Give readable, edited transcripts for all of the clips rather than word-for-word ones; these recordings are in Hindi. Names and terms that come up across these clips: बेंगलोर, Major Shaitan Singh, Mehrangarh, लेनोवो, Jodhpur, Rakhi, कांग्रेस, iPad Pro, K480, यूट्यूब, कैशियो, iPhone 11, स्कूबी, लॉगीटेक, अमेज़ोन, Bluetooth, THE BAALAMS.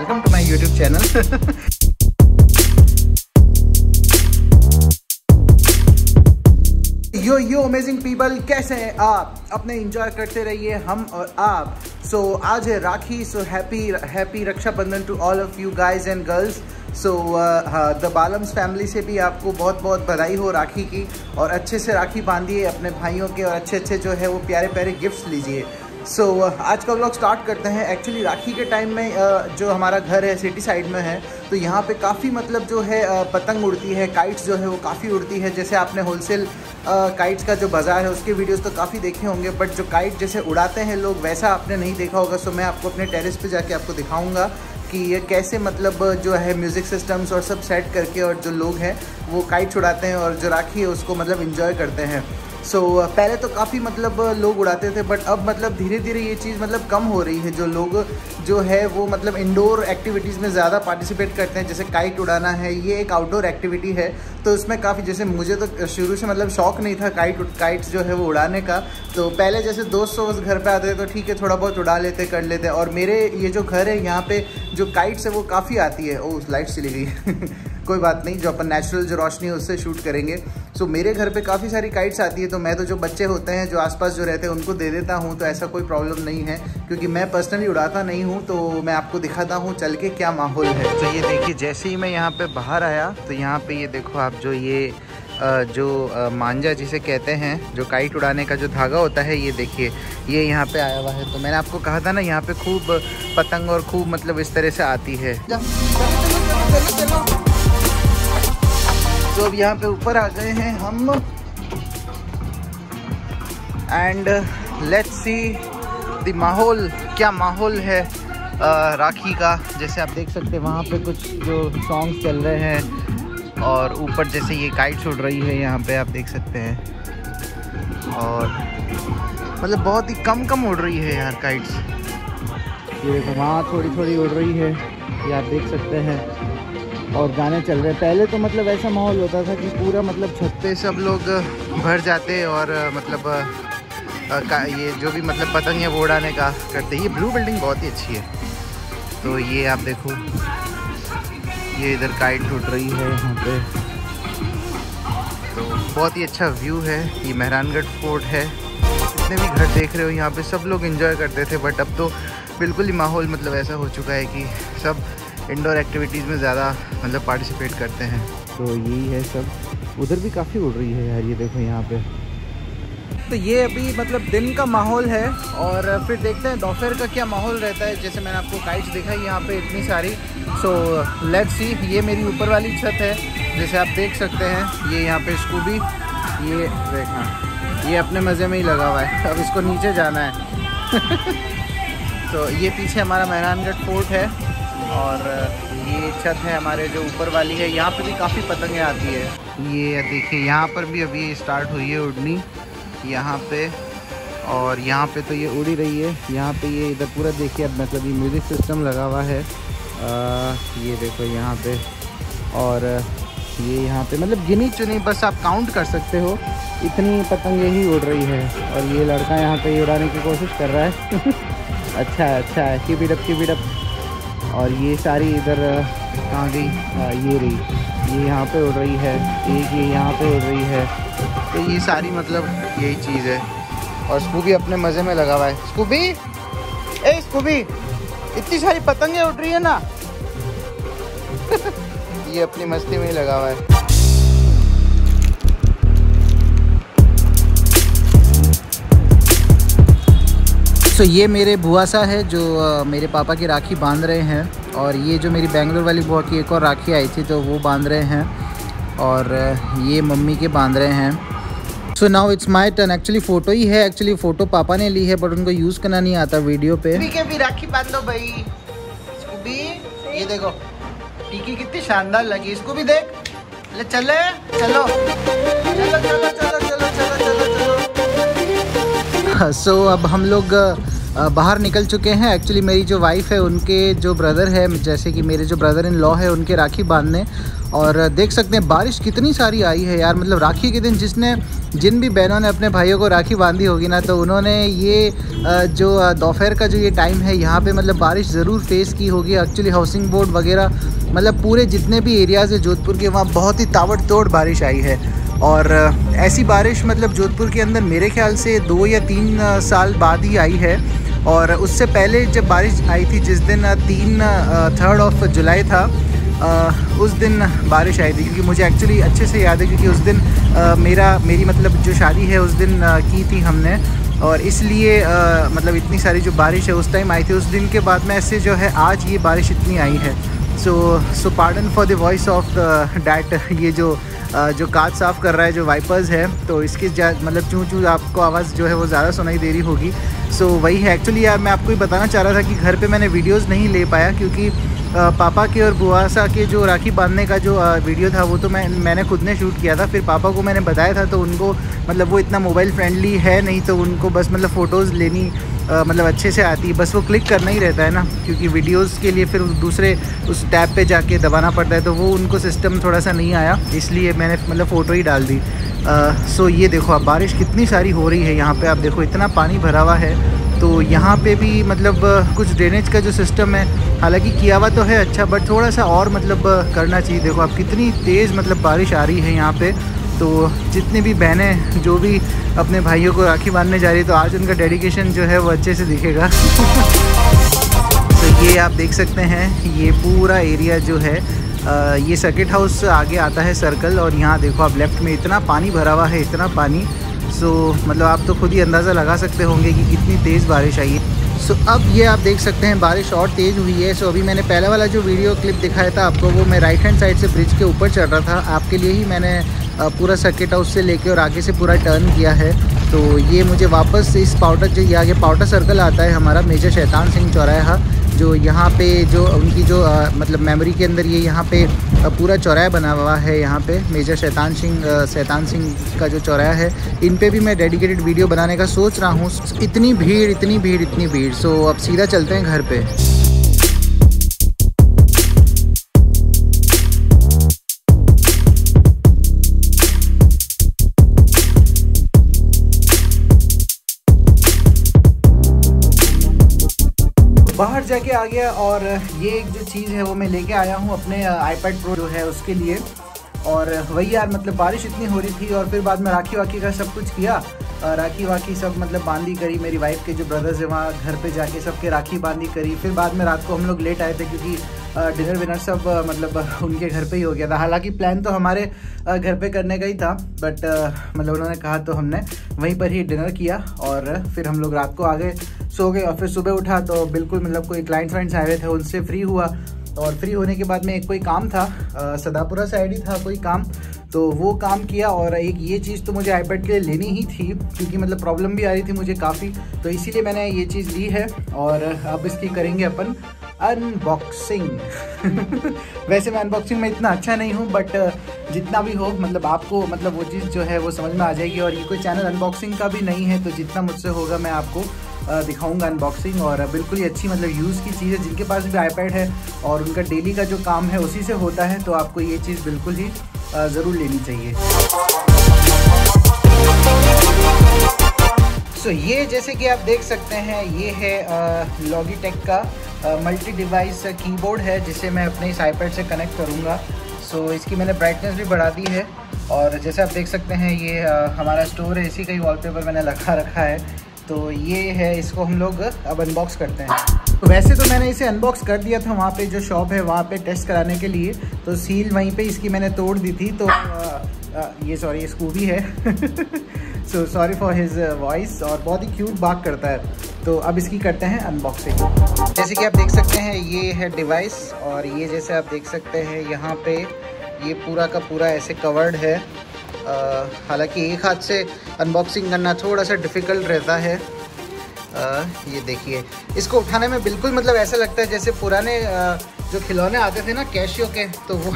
Welcome to my यूट्यूब channel. Yo amazing people, कैसे हैं आप? अपने एंजॉय करते रहिए हम और आप। सो आज है Rakhi. So happy Rakshabandhan to all of you guys and girls. So the बालम्स family से भी आपको बहुत बहुत बधाई हो राखी की, और अच्छे से राखी बांधिए अपने भाइयों के, और अच्छे जो है वो प्यारे प्यारे गिफ्ट्स लीजिए। सो आज का व्लॉग स्टार्ट करते हैं। एक्चुअली राखी के टाइम में जो हमारा घर है सिटी साइड में है, तो यहाँ पे काफ़ी मतलब जो है पतंग उड़ती है, काइट्स जो है वो काफ़ी उड़ती है। जैसे आपने होलसेल काइट्स का जो बाज़ार है उसके वीडियोस तो काफ़ी देखे होंगे, बट जो काइट जैसे उड़ाते हैं लोग वैसा आपने नहीं देखा होगा। सो मैं आपको अपने टेरेस पे जाके आपको दिखाऊंगा कि ये कैसे मतलब जो है म्यूज़िक सिस्टम्स और सब सेट करके, और जो लोग हैं वो काइट उड़ाते हैं और जो राखी है उसको मतलब इन्जॉय करते हैं। सो पहले तो काफ़ी मतलब लोग उड़ाते थे, बट अब मतलब धीरे धीरे ये चीज़ मतलब कम हो रही है। जो लोग जो है वो मतलब इंडोर एक्टिविटीज़ में ज़्यादा पार्टिसिपेट करते हैं, जैसे काइट उड़ाना है, ये एक आउटडोर एक्टिविटी है। तो उसमें काफ़ी, जैसे मुझे तो शुरू से मतलब शौक़ नहीं था काइट्स जो है वो उड़ाने का। तो पहले जैसे दोस्त वोस्त घर पर आते थे तो ठीक है थोड़ा बहुत उड़ा लेते कर लेते, और मेरे ये जो घर है यहाँ पर जो काइट्स है वो काफ़ी आती है। ओ लाइट चली गई, कोई बात नहीं, जो अपन नेचुरल जो रोशनी है उससे शूट करेंगे। सो मेरे घर पे काफ़ी सारी काइट्स आती है, तो मैं तो जो बच्चे होते हैं जो आसपास जो रहते हैं उनको दे देता हूँ, तो ऐसा कोई प्रॉब्लम नहीं है क्योंकि मैं पर्सनली उड़ाता नहीं हूँ। तो मैं आपको दिखाता हूँ चल के क्या माहौल है। तो ये देखिए, जैसे ही मैं यहाँ पे बाहर आया तो यहाँ पे ये देखो आप, जो ये मांझा जिसे कहते हैं, जो काइट उड़ाने का जो धागा होता है, ये देखिए ये यहाँ पे आया हुआ है। तो मैंने आपको कहा था ना यहाँ पे खूब पतंग और खूब मतलब इस तरह से आती है। तो अब यहाँ पे ऊपर आ गए हैं हम, एंड लेट्स सी द माहौल, क्या माहौल है राखी का। जैसे आप देख सकते हैं वहाँ पे कुछ जो सॉन्ग्स चल रहे हैं, और ऊपर जैसे ये काइट्स उड़ रही है यहाँ पे आप देख सकते हैं, और मतलब बहुत ही कम उड़ रही है यार काइट्स। ये देखो वहाँ थोड़ी थोड़ी उड़ रही है, ये आप देख सकते हैं, और गाने चल रहे हैं। पहले तो मतलब ऐसा माहौल होता था कि पूरा मतलब छत पे सब लोग भर जाते, और मतलब ये जो भी मतलब पतंग है वो उड़ाने का करते। ये ब्लू बिल्डिंग बहुत ही अच्छी है। तो ये आप देखो, ये इधर काइट उड़ रही है यहाँ पे, तो बहुत ही अच्छा व्यू है। ये मेहरानगढ़ फोर्ट है। जितने भी घर देख रहे हो यहाँ पे सब लोग इन्जॉय करते थे, बट अब तो बिल्कुल ही माहौल मतलब ऐसा हो चुका है कि सब इंडोर एक्टिविटीज़ में ज़्यादा मतलब पार्टिसिपेट करते हैं। तो यही है सब। उधर भी काफ़ी उड़ रही है यार, ये देखो यहाँ पे। तो ये अभी मतलब दिन का माहौल है, और फिर देखते हैं दोपहर का क्या माहौल रहता है। जैसे मैंने आपको काइट्स दिखाई यहाँ पे इतनी सारी। So let's see. ये मेरी ऊपर वाली छत है, जैसे आप देख सकते हैं, ये यहाँ पे स्कूबी, ये देखना, ये अपने मज़े में ही लगा हुआ है। अब इसको नीचे जाना है। तो ये पीछे हमारा मेहरानगढ़ फोर्ट है, और ये छत है हमारे जो ऊपर वाली है। यहाँ पे भी काफ़ी पतंगें आती है। ये देखिए यहाँ पर भी अभी स्टार्ट हुई है उड़नी यहाँ पे, और यहाँ पे तो ये उड़ ही रही है। यहाँ पे ये इधर पूरा देखिए, अब मतलब ये म्यूज़िक सिस्टम लगा हुआ है। ये देखो यहाँ पे, और ये यहाँ पे मतलब गिनी चुनी बस आप काउंट कर सकते हो इतनी पतंगें ही उड़ रही है। और ये लड़का यहाँ पर उड़ाने की कोशिश कर रहा है। अच्छा है, अच्छा है, कीप इट अप। और ये सारी इधर कहाँ गई, ये रही, ये यहाँ पे उड़ रही है, एक ये यहाँ पे उड़ रही है। तो ये सारी मतलब यही चीज़ है, और स्कूबी अपने मज़े में लगा हुआ है। स्कूबी, इतनी सारी पतंगें उड़ रही है ना। ये अपनी मस्ती में ही लगा हुआ है। तो ये मेरे बुआ सा है जो मेरे पापा की राखी बांध रहे हैं, और ये जो मेरी बेंगलोर वाली बुआ की एक और राखी आई थी तो वो बांध रहे हैं, और ये मम्मी के बांध रहे हैं। So now it's my turn. Actually photo ही है, एक्चुअली फ़ोटो पापा ने ली है, बट उनको यूज़ करना नहीं आता वीडियो पे। ठीक है, भी राखी बांध लो भाई। स्कूबी ये देखो, टीकी कितनी शानदार लगी। स्कूबी देख, ले चले, चलो चलो चलो चलो चलो चलो चलो। सो अब हम लोग बाहर निकल चुके हैं। एक्चुअली मेरी जो वाइफ़ है उनके जो ब्रदर है, जैसे कि मेरे जो ब्रदर इन लॉ है, उनके राखी बांधने। और देख सकते हैं बारिश कितनी सारी आई है यार। मतलब राखी के दिन जिन भी बहनों ने अपने भाइयों को राखी बांधी होगी ना, तो उन्होंने ये जो दोपहर का जो ये टाइम है यहाँ पे मतलब बारिश ज़रूर फेस की होगी। एक्चुअली हाउसिंग बोर्ड वगैरह मतलब पूरे जितने भी एरियाज़ है जोधपुर के, वहाँ बहुत ही ताबड़तोड़ बारिश आई है। और ऐसी बारिश मतलब जोधपुर के अंदर मेरे ख्याल से 2 या 3 साल बाद ही आई है। और उससे पहले जब बारिश आई थी, जिस दिन 3rd of July था, उस दिन बारिश आई थी। क्योंकि मुझे एक्चुअली अच्छे से याद है, क्योंकि उस दिन मेरी मतलब जो शादी है उस दिन की थी हमने, और इसलिए मतलब इतनी सारी जो बारिश है उस टाइम आई थी। उस दिन के बाद में ऐसे जो है आज ये बारिश इतनी आई है। So pardon for the voice of that. ये जो काज साफ़ कर रहा है, जो वाइपर्स है, तो इसकी मतलब चूँ आपको आवाज़ जो है वो ज़्यादा सुनाई दे रही होगी। सो वही है। एक्चुअली यार मैं आपको ये बताना चाह रहा था कि घर पे मैंने वीडियोस नहीं ले पाया, क्योंकि पापा के और बुआसा के जो राखी बांधने का जो वीडियो था वो तो मैंने खुद ने शूट किया था। फिर पापा को मैंने बताया था, तो उनको मतलब वो इतना मोबाइल फ्रेंडली है नहीं, तो उनको बस मतलब फ़ोटोज़ लेनी मतलब अच्छे से आती है, बस वो क्लिक करना ही रहता है ना। क्योंकि वीडियोस के लिए फिर दूसरे उस टैब पे जाके दबाना पड़ता है, तो वो उनको सिस्टम थोड़ा सा नहीं आया, इसलिए मैंने मतलब फ़ोटो ही डाल दी। सो ये देखो आप, बारिश कितनी सारी हो रही है यहाँ पे। आप देखो इतना पानी भरा हुआ है। तो यहाँ पे भी मतलब कुछ ड्रेनेज का जो सिस्टम है, हालांकि किया हुआ तो है अच्छा, बट थोड़ा सा और मतलब करना चाहिए। देखो आप कितनी तेज़ मतलब बारिश आ रही है यहाँ पर। तो जितनी भी बहनें जो भी अपने भाइयों को राखी बांधने जा रही है, तो आज उनका डेडिकेशन जो है वो अच्छे से दिखेगा। तो ये आप देख सकते हैं, ये पूरा एरिया जो है ये सर्किट हाउस आगे आता है सर्कल, और यहाँ देखो आप लेफ़्ट में इतना पानी भरा हुआ है, इतना पानी। सो मतलब आप तो खुद ही अंदाज़ा लगा सकते होंगे कि कितनी तेज़ बारिश आई है। सो अब ये आप देख सकते हैं बारिश और तेज़ हुई है। सो अभी मैंने पहला वाला जो वीडियो क्लिप दिखाया था आपको, वो मैं राइट हैंड साइड से ब्रिज के ऊपर चढ़ रहा था, आपके लिए ही मैंने पूरा सर्किट हाउस से लेके और आगे से पूरा टर्न किया है। तो ये मुझे वापस इस पाउडर जो ये आगे पाउडर सर्कल आता है हमारा, मेजर शैतान सिंह चौराहा, जो यहाँ पे जो उनकी जो मतलब मेमोरी के अंदर ये यहाँ पे पूरा चौराहा बना हुआ है। यहाँ पे मेजर शैतान सिंह का जो चौराहा है, इन पे भी मैं डेडिकेटेड वीडियो बनाने का सोच रहा हूँ। इतनी भीड़। सो अब सीधा चलते हैं घर पे। बाहर जाके आ गया, और ये एक जो चीज़ है वो मैं लेके आया हूँ अपने iPad Pro जो है उसके लिए। और वही यार मतलब बारिश इतनी हो रही थी, और फिर बाद में राखी वाकी का सब कुछ किया, राखी वाकी सब मतलब बांधी करी। मेरी वाइफ के जो ब्रदर्स हैं वहाँ घर पे जाके सबके राखी बांधी करी। फिर बाद में रात को हम लोग लेट आए थे, क्योंकि डिनर विनर सब मतलब उनके घर पे ही हो गया था। हालांकि प्लान तो हमारे घर पे करने का ही था, बट मतलब उन्होंने कहा तो हमने वहीं पर ही डिनर किया, और फिर हम लोग रात को आ गए, सो गए। और फिर सुबह उठा तो बिल्कुल मतलब कोई क्लाइंट फ्रेंड्स आए हुए थे, उनसे फ्री हुआ। और फ्री होने के बाद में एक कोई काम था, सदापुरा साइड ही था कोई काम, तो वो काम किया। और एक ये चीज़ तो मुझे iPad के लिए लेनी ही थी, क्योंकि मतलब प्रॉब्लम भी आ रही थी मुझे काफ़ी, तो इसीलिए मैंने ये चीज़ ली है। और अब इसकी करेंगे अपन अनबॉक्सिंग। वैसे मैं अनबॉक्सिंग में इतना अच्छा नहीं हूँ, बट जितना भी हो मतलब आपको मतलब वो चीज़ जो है वो समझ में आ जाएगी। और ये कोई चैनल अनबॉक्सिंग का भी नहीं है, तो जितना मुझसे होगा मैं आपको दिखाऊंगा अनबॉक्सिंग। और बिल्कुल ही अच्छी मतलब यूज़ की चीज़ है, जिनके पास भी iPad है और उनका डेली का जो काम है उसी से होता है, तो आपको ये चीज़ बिल्कुल ही ज़रूर लेनी चाहिए। सो ये जैसे कि आप देख सकते हैं, ये है लॉगीटेक का मल्टी डिवाइस कीबोर्ड है, जिसे मैं अपने इस iPad से कनेक्ट करूँगा। सो इसकी मैंने ब्राइटनेस भी बढ़ा दी है, और जैसे आप देख सकते हैं ये हमारा स्टोर है, इसी का ही वॉलपेपर मैंने लगा रखा है। तो ये है, इसको हम लोग अब अनबॉक्स करते हैं। तो वैसे तो मैंने इसे अनबॉक्स कर दिया था वहाँ पे जो शॉप है वहाँ पे टेस्ट कराने के लिए, तो सील वहीं पे इसकी मैंने तोड़ दी थी। तो ये सॉरी स्कूबी है, so sorry for his voice, और बहुत ही क्यूट बात करता है। तो अब इसकी करते हैं अनबॉक्सिंग। जैसे कि आप देख सकते हैं ये है डिवाइस, और ये जैसे आप देख सकते हैं यहाँ पर ये पूरा का पूरा ऐसे कवर्ड है। हालांकि एक हाथ से अनबॉक्सिंग करना थोड़ा सा डिफ़िकल्ट रहता है। ये देखिए, इसको उठाने में बिल्कुल मतलब ऐसा लगता है जैसे पुराने जो खिलौने आते थे ना कैशियो के, तो वो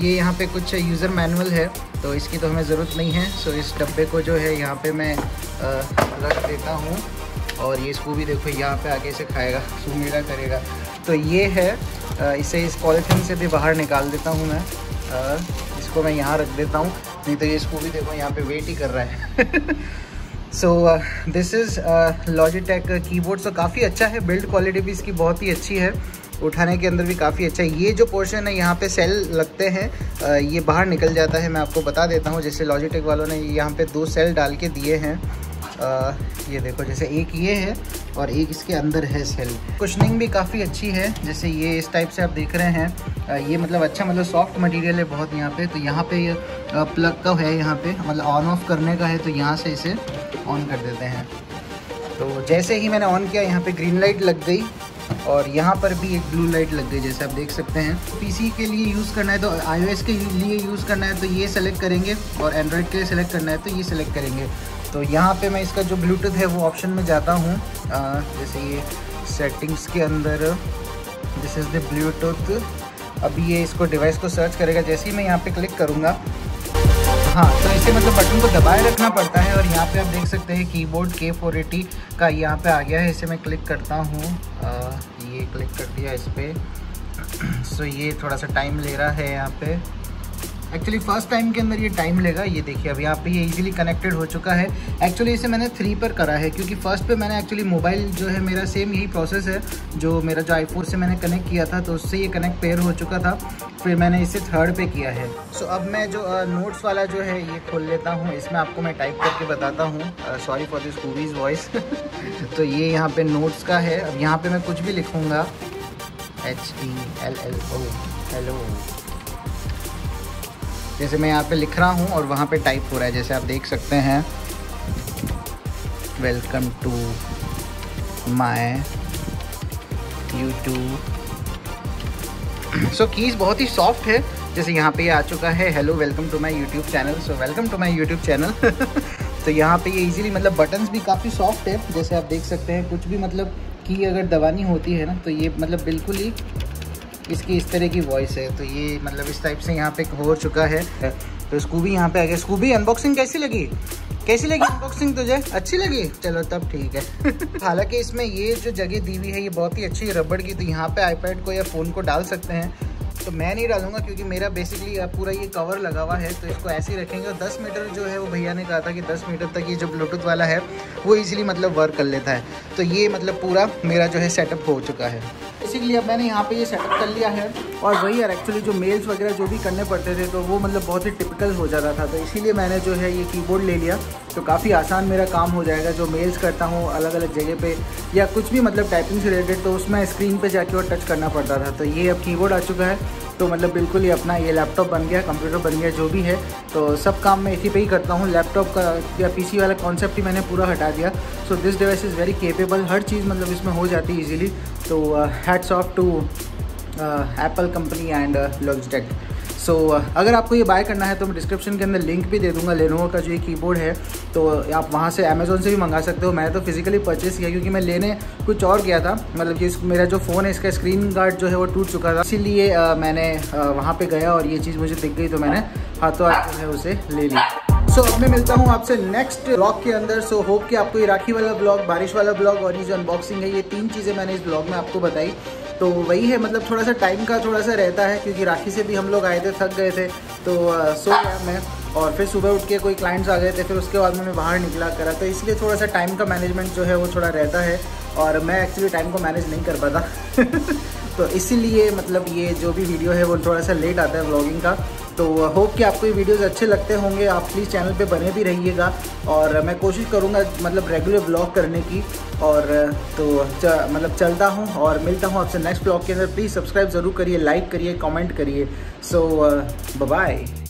ये यहाँ पे कुछ यूज़र मैनुअल है, तो इसकी तो हमें ज़रूरत नहीं है। सो इस डब्बे को जो है यहाँ पे मैं रख देता हूँ। और ये इसको भी देखो यहाँ पे आगे से खाएगा, सूंघेगा, करेगा। तो ये है, इसे इस पॉलीथिन से भी बाहर निकाल देता हूँ मैं, इसको मैं यहाँ रख देता हूँ, नहीं तो ये इसको भी देखो यहाँ पे वेट ही कर रहा है। So this is Logitech keyboard. So काफ़ी अच्छा है, बिल्ड क्वालिटी भी इसकी बहुत ही अच्छी है, उठाने के अंदर भी काफ़ी अच्छा है। ये जो पोर्शन है यहाँ पे सेल लगते हैं, ये बाहर निकल जाता है, मैं आपको बता देता हूँ। जैसे लॉजिटेक वालों ने यहाँ पे 2 सेल डाल के दिए हैं, ये देखो, जैसे एक ये है और एक इसके अंदर है सेल। कुशनिंग भी काफ़ी अच्छी है, जैसे ये इस टाइप से आप देख रहे हैं, ये मतलब अच्छा, मतलब सॉफ्ट मटेरियल है बहुत यहाँ पे। तो यहाँ पे ये प्लग का है, यहाँ पे मतलब ऑन ऑफ करने का है, तो यहाँ से इसे ऑन कर देते हैं। तो जैसे ही मैंने ऑन किया यहाँ पे ग्रीन लाइट लग गई और यहाँ पर भी एक ब्लू लाइट लग गई, जैसे आप देख सकते हैं। पीसी के लिए यूज़ करना है तो iOS के लिए यूज़ करना है तो ये सेलेक्ट करेंगे, और एंड्रॉयड के लिए सेलेक्ट करना है तो ये सेलेक्ट करेंगे। तो यहाँ पे मैं इसका जो ब्लूटूथ है वो ऑप्शन में जाता हूँ, जैसे ये सेटिंग्स के अंदर, दिस इज़ द ब्लूटूथ। अभी ये इसको डिवाइस को सर्च करेगा जैसे ही मैं यहाँ पर क्लिक करूँगा। हाँ, तो इसे मतलब बटन को दबाए रखना पड़ता है, और यहाँ पे आप देख सकते हैं कीबोर्ड K480 का यहाँ पे आ गया है। इसे मैं क्लिक करता हूँ, ये क्लिक कर दिया इस पर। सो ये थोड़ा सा टाइम ले रहा है यहाँ पे, एक्चुअली फर्स्ट टाइम के अंदर ये टाइम लेगा। ये देखिए, अब यहाँ पे ये इजीली कनेक्टेड हो चुका है। एक्चुअली इसे मैंने 3 पर करा है, क्योंकि फर्स्ट पे मैंने एक्चुअली मोबाइल जो है मेरा सेम यही प्रोसेस है, जो मेरा जो iPhone से मैंने कनेक्ट किया था, तो उससे ये कनेक्ट पेयर हो चुका था। फिर मैंने इसे 3rd पे किया है। सो अब मैं जो नोट्स वाला जो है ये खोल लेता हूँ, इसमें आपको मैं टाइप करके बताता हूँ। Sorry for this movies voice. तो ये यहाँ पर नोट्स का है, अब यहाँ पर मैं कुछ भी लिखूँगा, HELLO, हेलो, जैसे मैं यहाँ पे लिख रहा हूँ और वहाँ पे टाइप हो रहा है, जैसे आप देख सकते हैं, welcome to my यूट्यूब। So keys बहुत ही सॉफ्ट है, जैसे यहाँ पे ये आ चुका है, hello welcome to my यूट्यूब channel. So welcome to my यूट्यूब channel. तो यहाँ पे ये इजीली मतलब बटन्स भी काफ़ी सॉफ्ट है, जैसे आप देख सकते हैं। कुछ भी मतलब की अगर दबानी होती है ना, तो ये मतलब बिल्कुल ही इसकी इस तरह की वॉइस है। तो ये मतलब इस टाइप से यहाँ पे हो चुका है। तो इसको भी यहाँ पे आ गया। इसको भी अनबॉक्सिंग कैसी लगी अनबॉक्सिंग तुझे अच्छी लगी? चलो तब ठीक है। हालांकि इसमें ये जो जगह दी हुई है ये बहुत ही अच्छी है रबड़ की, तो यहाँ पे iPad को या फ़ोन को डाल सकते हैं। तो मैं नहीं डालूंगा, क्योंकि मेरा बेसिकली पूरा ये कवर लगा हुआ है, तो इसको ऐसे ही रखेंगे। और 10 मीटर जो है वो भैया ने कहा था कि 10 मीटर तक ये जो ब्लूटूथ वाला है वो इजीली मतलब वर्क कर लेता है। तो ये मतलब पूरा मेरा जो है सेटअप हो चुका है। बेसिकली अब मैंने यहाँ पे ये सेटअप कर लिया है, और वही यार एक्चुअली जो मेल्स वगैरह जो भी करने पड़ते थे तो वो मतलब बहुत ही टिपिकल हो जाता था, तो इसीलिए मैंने जो है ये कीबोर्ड ले लिया। तो काफ़ी आसान मेरा काम हो जाएगा, जो मेल्स करता हूँ अलग अलग जगह पे या कुछ भी मतलब टाइपिंग से रिलेटेड, तो उसमें स्क्रीन पे जाके और टच करना पड़ता था। तो ये अब कीबोर्ड आ चुका है, तो मतलब बिल्कुल ही अपना ये लैपटॉप बन गया, कंप्यूटर बन गया, जो भी है। तो सब काम मैं इसी पे ही करता हूँ। लैपटॉप का या पीसी वाला कॉन्सेप्ट ही मैंने पूरा हटा दिया। So this device is very capable, हर चीज़ मतलब इसमें हो जाती है ईजिली। तो hats off to Apple company and Logitech. So अगर आपको ये बाय करना है तो मैं डिस्क्रिप्शन के अंदर लिंक भी दे दूंगा लेनोवो का जो ये कीबोर्ड है, तो आप वहाँ से अमेज़ोन से भी मंगा सकते हो। मैंने तो फिजिकली परचेस किया, क्योंकि मैं लेने कुछ और गया था, मतलब ये मेरा जो फ़ोन है इसका स्क्रीन गार्ड जो है वो टूट चुका था, इसीलिए मैंने वहाँ पे गया और ये चीज़ मुझे दिख गई, तो मैंने हाथों हाथ जो है उसे ले लिया। सो अब मैं मिलता हूँ आपसे नेक्स्ट ब्लॉग के अंदर। सो होप कि आपको ये राखी वाला ब्लॉग, बारिश वाला ब्लॉग और ये जो अनबॉक्सिंग है, ये 3 चीज़ें मैंने इस ब्लॉग में आपको बताई। तो वही है मतलब थोड़ा सा टाइम का थोड़ा सा रहता है, क्योंकि राखी से भी हम लोग आए थे, थक गए थे, तो सो गया मैं, और फिर सुबह उठ के कोई क्लाइंट्स आ गए थे, फिर उसके बाद मैं बाहर निकला करा, तो इसलिए थोड़ा सा टाइम का मैनेजमेंट जो है वो थोड़ा रहता है, और मैं एक्चुअली टाइम को मैनेज नहीं कर पाता। तो इसीलिए मतलब ये जो भी वीडियो है वो थोड़ा सा लेट आता है व्लॉगिंग का। तो होप कि आपको ये वीडियोज़ अच्छे लगते होंगे। आप प्लीज़ चैनल पे बने भी रहिएगा, और मैं कोशिश करूँगा मतलब रेगुलर व्लॉग करने की। और तो मतलब चलता हूँ और मिलता हूँ आपसे नेक्स्ट व्लॉग के अंदर। प्लीज़ सब्सक्राइब ज़रूर करिए, लाइक करिए, कमेंट करिए। So bye.